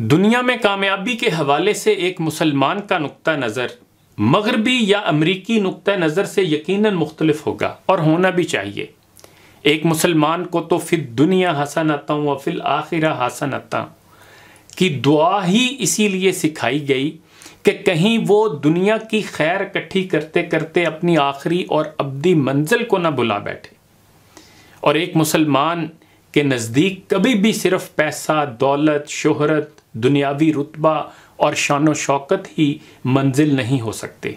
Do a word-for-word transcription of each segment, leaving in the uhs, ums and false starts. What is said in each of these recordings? दुनिया में कामयाबी के हवाले से एक मुसलमान का नुक्ता नज़र मगरबी या अमरीकी नुक्ता नज़र से यकीनन मुख्तलिफ होगा और होना भी चाहिए। एक मुसलमान को तो फिर दुनिया हसनता व फिल आखिरा हसनता की दुआ ही इसीलिए सिखाई गई कि कहीं वो दुनिया की खैर इकट्ठी करते करते अपनी आखिरी और अब्दी मंजिल को ना भुला बैठे। और एक मुसलमान के नज़दीक कभी भी सिर्फ पैसा, दौलत, शोहरत, दुनियावी रुतबा और शान व शौकत ही मंजिल नहीं हो सकते।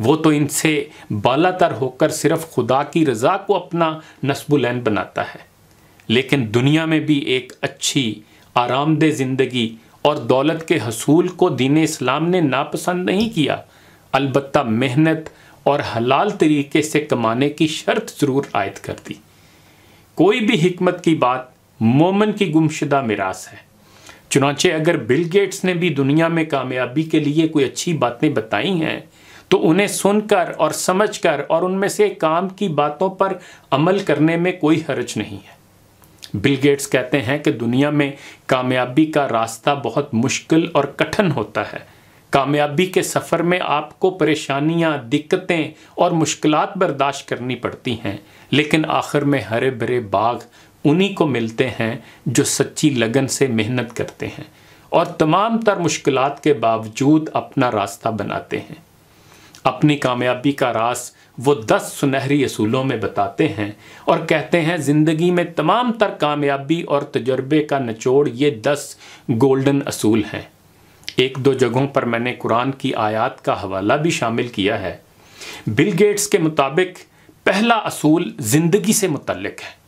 वो तो इनसे बालातर होकर सिर्फ खुदा की रज़ा को अपना नस्बुलैन बनाता है। लेकिन दुनिया में भी एक अच्छी आरामदेह ज़िंदगी और दौलत के हसूल को दीन इस्लाम ने नापसंद नहीं किया, अलबत्ता मेहनत और हलाल तरीके से कमाने की शर्त ज़रूर आयद कर दी। कोई भी हिकमत की बात मोमन की गुमशुदा मिरास है। चुनांचे अगर बिल गेट्स ने भी दुनिया में कामयाबी के लिए कोई अच्छी बातें बताई हैं तो उन्हें सुनकर और समझकर और उनमें से काम की बातों पर अमल करने में कोई हर्ज नहीं है। बिल गेट्स कहते हैं कि दुनिया में कामयाबी का रास्ता बहुत मुश्किल और कठिन होता है। कामयाबी के सफ़र में आपको परेशानियां, दिक्कतें और मुश्किलात बर्दाश्त करनी पड़ती हैं, लेकिन आखिर में हरे भरे बाग उन्हीं को मिलते हैं जो सच्ची लगन से मेहनत करते हैं और तमाम तर मुश्किलात के बावजूद अपना रास्ता बनाते हैं। अपनी कामयाबी का रास वो दस सुनहरी असूलों में बताते हैं और कहते हैं ज़िंदगी में तमाम तर कामयाबी और तजर्बे का निचोड़ ये दस गोल्डन असूल हैं। एक दो जगहों पर मैंने कुरान की आयत का हवाला भी शामिल किया है। बिल गेट्स के मुताबिक पहला असूल ज़िंदगी से मुतल्लिक है।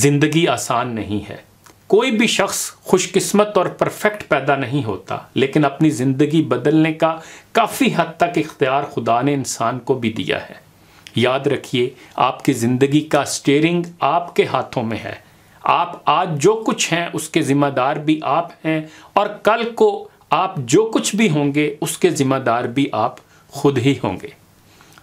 ज़िंदगी आसान नहीं है। कोई भी शख्स खुशकिस्मत और परफेक्ट पैदा नहीं होता, लेकिन अपनी ज़िंदगी बदलने का काफ़ी हद तक इख्तियार खुदा ने इंसान को भी दिया है। याद रखिए, आपकी ज़िंदगी का स्टीयरिंग आपके हाथों में है। आप आज जो कुछ हैं उसके ज़िम्मेदार भी आप हैं और कल को आप जो कुछ भी होंगे उसके ज़िम्मेदार भी आप खुद ही होंगे।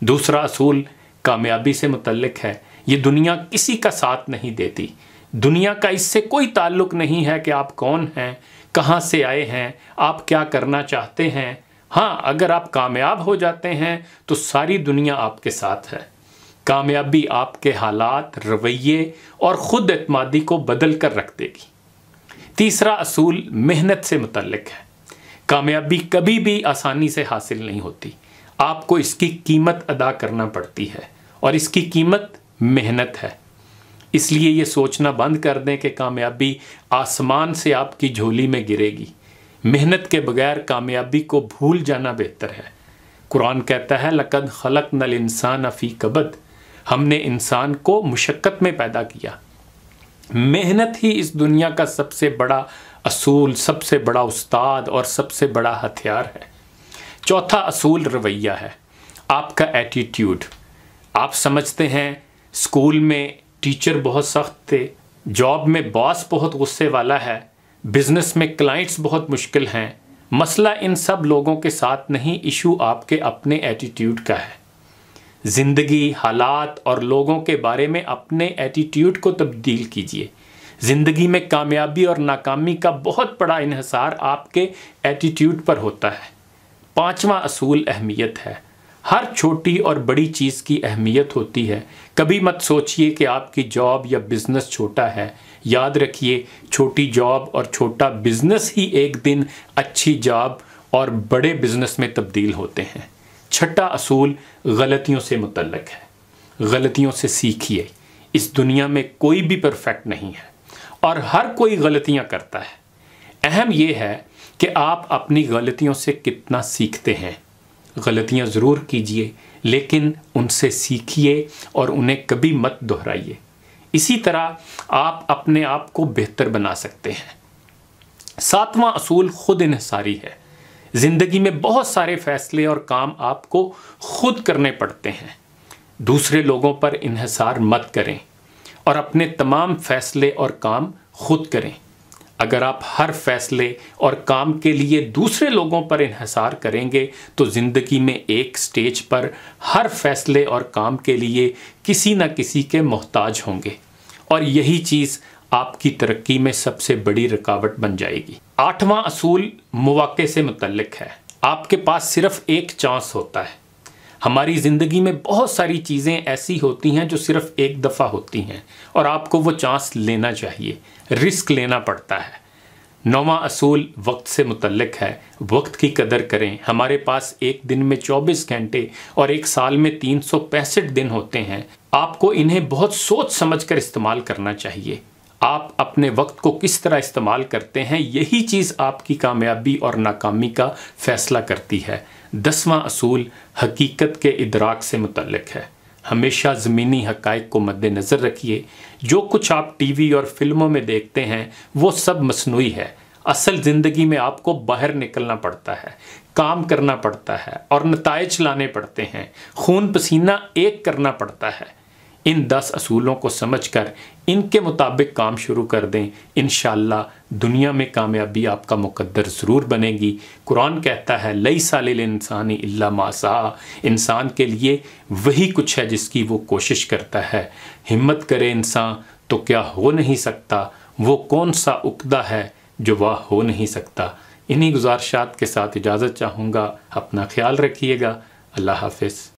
दूसरा असूल कामयाबी से मुतल्लिक है। ये दुनिया किसी का साथ नहीं देती। दुनिया का इससे कोई ताल्लुक नहीं है कि आप कौन हैं, कहाँ से आए हैं, आप क्या करना चाहते हैं। हाँ, अगर आप कामयाब हो जाते हैं तो सारी दुनिया आपके साथ है। कामयाबी आपके हालात, रवैये और ख़ुद एतमादी को बदल कर रख देगी। तीसरा असूल मेहनत से मुतल्लिक है। कामयाबी कभी भी आसानी से हासिल नहीं होती। आपको इसकी कीमत अदा करना पड़ती है और इसकी कीमत मेहनत है। इसलिए ये सोचना बंद कर दें कि कामयाबी आसमान से आपकी झोली में गिरेगी। मेहनत के बगैर कामयाबी को भूल जाना बेहतर है। कुरान कहता है लक़द ख़लक़नल इंसान फ़ी कबद, हमने इंसान को मुशक्क़त में पैदा किया। मेहनत ही इस दुनिया का सबसे बड़ा असूल, सबसे बड़ा उस्ताद और सबसे बड़ा हथियार है। चौथा असूल रवैया है, आपका एटीट्यूड। आप समझते हैं स्कूल में टीचर बहुत सख्त थे, जॉब में बॉस बहुत गुस्से वाला है, बिजनेस में क्लाइंट्स बहुत मुश्किल हैं। मसला इन सब लोगों के साथ नहीं, इशू आपके अपने एटीट्यूड का है। ज़िंदगी, हालात और लोगों के बारे में अपने एटीट्यूड को तब्दील कीजिए। ज़िंदगी में कामयाबी और नाकामी का बहुत बड़ा इन्हसार आपके एटीट्यूड पर होता है। पाँचवा असूल अहमियत है। हर छोटी और बड़ी चीज़ की अहमियत होती है। कभी मत सोचिए कि आपकी जॉब या बिज़नेस छोटा है। याद रखिए, छोटी जॉब और छोटा बिज़नेस ही एक दिन अच्छी जॉब और बड़े बिज़नेस में तब्दील होते हैं। छठा असूल गलतियों से मुतल्लिक है। गलतियों से सीखिए। इस दुनिया में कोई भी परफेक्ट नहीं है और हर कोई गलतियाँ करता है। अहम यह है कि आप अपनी गलतियों से कितना सीखते हैं। गलतियां ज़रूर कीजिए, लेकिन उनसे सीखिए और उन्हें कभी मत दोहराइए। इसी तरह आप अपने आप को बेहतर बना सकते हैं। सातवां असूल खुद इन्हसारी है। ज़िंदगी में बहुत सारे फैसले और काम आपको खुद करने पड़ते हैं। दूसरे लोगों पर इन्हसार मत करें और अपने तमाम फैसले और काम खुद करें। अगर आप हर फैसले और काम के लिए दूसरे लोगों पर इन्हसार करेंगे तो ज़िंदगी में एक स्टेज पर हर फैसले और काम के लिए किसी न किसी के मोहताज होंगे। और यही चीज़ आपकी तरक्की में सबसे बड़ी रुकावट बन जाएगी। आठवां असूल मौके से मुतल्लिक है। आपके पास सिर्फ एक चांस होता है। हमारी ज़िंदगी में बहुत सारी चीज़ें ऐसी होती हैं जो सिर्फ एक दफ़ा होती हैं और आपको वो चांस लेना चाहिए, रिस्क लेना पड़ता है। नौवां असूल वक्त से मुतल्लिक है। वक्त की कदर करें। हमारे पास एक दिन में चौबीस घंटे और एक साल में तीन सौ पैंसठ दिन होते हैं। आपको इन्हें बहुत सोच समझ कर इस्तेमाल करना चाहिए। आप अपने वक्त को किस तरह इस्तेमाल करते हैं, यही चीज़ आपकी कामयाबी और नाकामी का फैसला करती है। दसवां असूल हकीकत के इदराक से मुतल्लिक है। हमेशा ज़मीनी हकायक को मद्देनज़र रखिए। जो कुछ आप टीवी और फिल्मों में देखते हैं वो सब मसनूई है। असल ज़िंदगी में आपको बाहर निकलना पड़ता है, काम करना पड़ता है और नताइज लाने पड़ते हैं। खून पसीना एक करना पड़ता है। इन दस असूलों को समझकर इनके मुताबिक काम शुरू कर दें। इंशाअल्लाह दुनिया में कामयाबी आपका मुकद्दर ज़रूर बनेगी। कुरान कहता है लैसा लिल इंसानी इल्ला मा सआ। इंसान के लिए वही कुछ है जिसकी वो कोशिश करता है। हिम्मत करे इंसान तो क्या हो नहीं सकता। वो कौन सा उकदा है जो वाह हो नहीं सकता। इन्हीं गुजारिशात के साथ इजाज़त चाहूँगा। अपना ख्याल रखिएगा। अल्लाह हाफिज़।